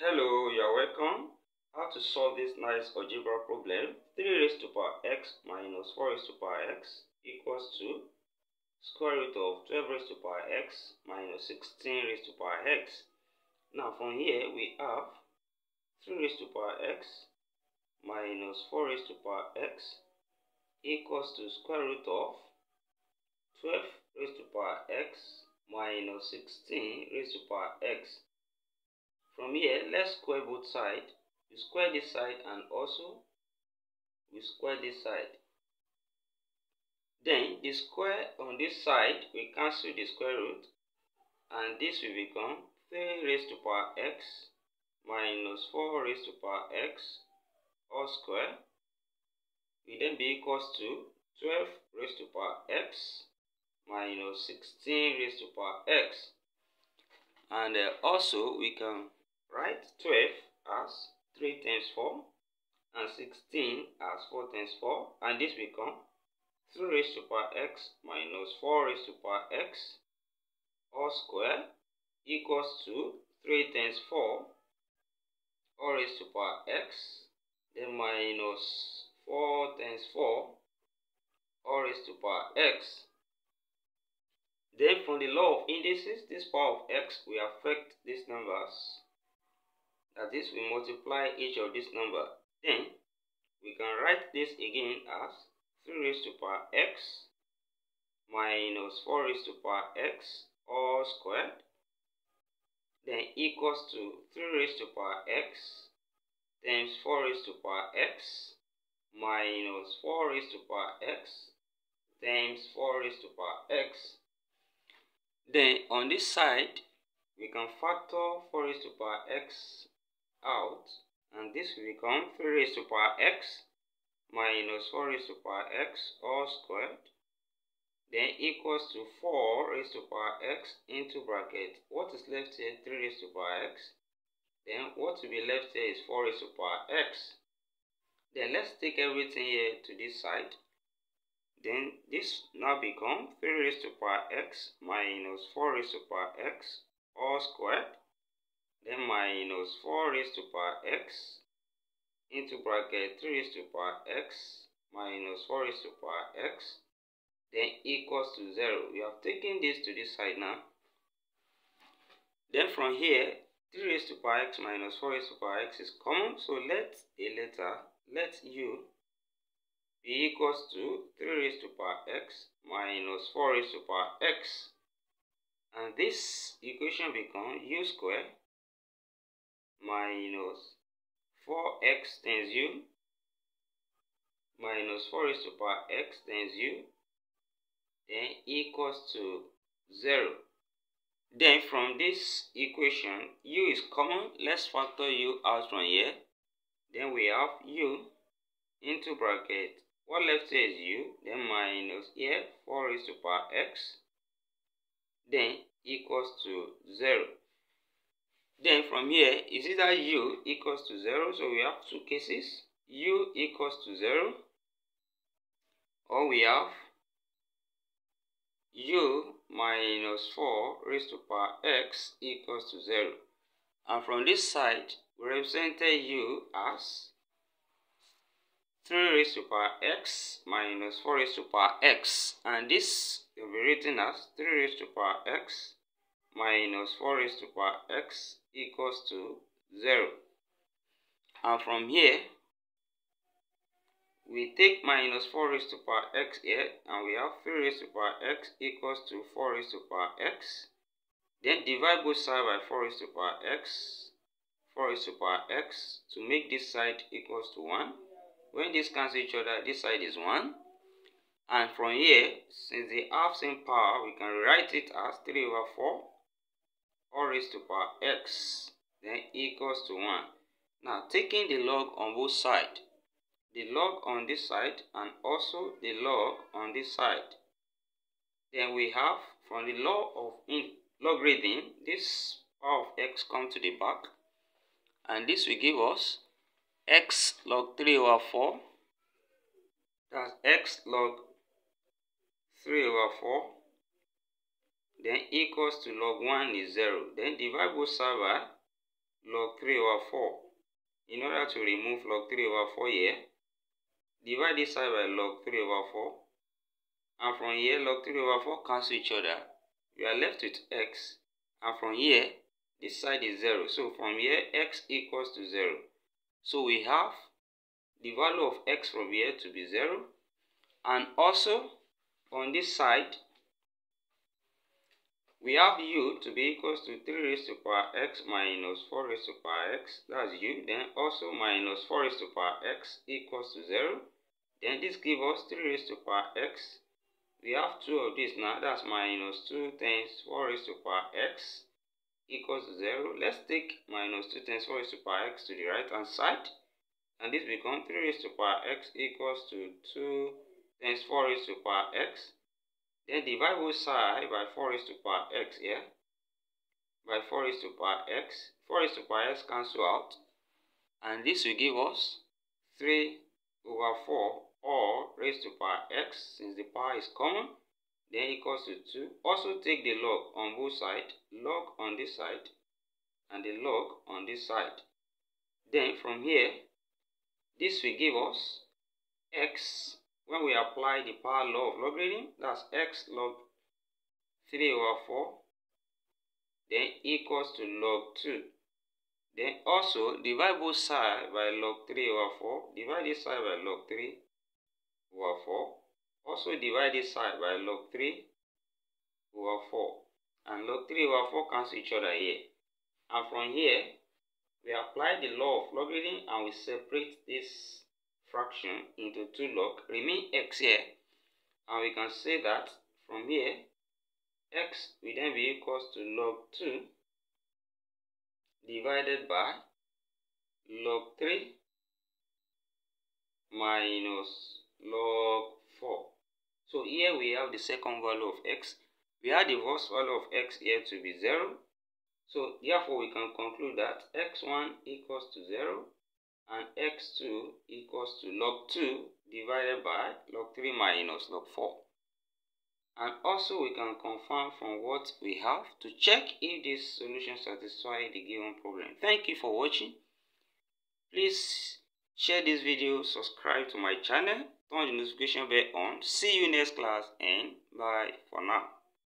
Hello, you are welcome. How to solve this nice algebra problem. 3 raised to power x minus 4 raised to power x equals to square root of 12 raised to power x minus 16 raised to power x. Now from here we have 3 raised to power x minus 4 raised to power x equals to square root of 12 raised to power x minus 16 raised to power x. From here, let's square both sides. We square this side and also we square this side. Then the square on this side, we cancel the square root, and this will become 3 raised to power x minus 4 raised to power x all square will then be equals to 12 raised to power x minus 16 raised to power x. And also we can write 12 as 3 times 4 and 16 as 4 times 4, and this become 3 raised to power x minus 4 raised to power x all square equals to 3 times 4 all raised to power x, then minus 4 times 4 all raised to power x. Then from the law of indices, this power of x will affect these numbers. That is, we multiply each of these numbers. Then we can write this again as 3 raised to power x minus 4 raised to power x all squared. Then equals to 3 raised to power x times 4 raised to power x minus 4 raised to power x times 4 raised to power x. Then on this side, we can factor 4 raised to power x out, and this will become 3 raised to power x minus 4 raised to power x all squared. Then equals to 4 raised to power x into bracket. What is left here? 3 raised to power x. Then what will be left here is 4 raised to power x. Then let's take everything here to this side. Then this now becomes 3 raised to power x minus 4 raised to power x all squared. Then minus 4 raised to power x into bracket 3 raised to power x minus 4 raised to power x. Then equals to 0. We have taken this to this side now. Then from here, 3 raised to power x minus 4 raised to power x is common. So let u be equals to 3 raised to power x minus 4 raised to power x, and this equation becomes u squared minus 4x times u minus 4 raised to power x times u, then equals to 0. Then from this equation, u is common. Let's factor u out from here. Then we have u into bracket, what left here is u, then minus here 4 raised to power x, then equals to 0. Then from here is either u equals to 0, so we have two cases, u equals to 0, or we have u minus 4 raised to power x equals to 0. And from this side, we represented u as 3 raised to power x minus 4 raised to power x, and this will be written as 3 raised to power x minus 4 raised to power x equals to 0. And from here, we take minus 4 raised to power x here, and we have 3 raised to power x equals to 4 raised to power x. Then divide both sides by 4 raised to power x, 4 raised to power x to make this side equals to 1. When these cancel each other, this side is 1. And from here, since they have same power, we can write it as 3 over 4 all raised to power x, then equals to 1. Now, taking the log on both sides, the log on this side and also the log on this side, then we have from the law of logarithm, this power of x comes to the back, and this will give us x log 3 over 4, that's x log 3 over 4, then equals to log 1 is 0. Then divide both sides by log 3 over 4. In order to remove log 3 over 4 here, divide this side by log 3 over 4. And from here, log 3 over 4 cancel each other. You are left with x. And from here, this side is 0. So from here, x equals to 0. So we have the value of x from here to be 0. And also, on this side, we have u to be equals to 3 raised to power x minus 4 raised to power x. That's u. Then also minus 4 raised to power x equals to 0. Then this gives us 3 raised to power x. We have 2 of this now. That's minus 2 times 4 raised to power x equals to 0. Let's take minus 2 times 4 raised to power x to the right hand side. And this becomes 3 raised to power x equals to 2 times 4 raised to power x. Then divide both sides by 4 raised to power x here. By 4 raised to power x. 4 raised to power x cancel out. And this will give us 3 over 4 or raised to power x, since the power is common, then equals to 2. Also take the log on both sides, log on this side and the log on this side. Then from here, this will give us x. When we apply the power law of logarithm, that's x log 3 over 4, then equals to log 2. Then also divide both sides by log 3 over 4, divide this side by log 3 over 4, also divide this side by log 3 over 4, and log 3 over 4 cancel each other here. And from here, we apply the law of logarithm and we separate this fraction into two log, remain x here, and we can say that from here x will then be equals to log 2 divided by log 3 minus log 4. So here we have the second value of x. We had the first value of x here to be 0. So therefore we can conclude that x1 equals to 0 and x2 equals to log 2 divided by log 3 minus log 4. And also we can confirm from what we have to check if this solution satisfies the given problem. Thank you for watching. Please share this video, subscribe to my channel, turn the notification bell on. See you next class and bye for now.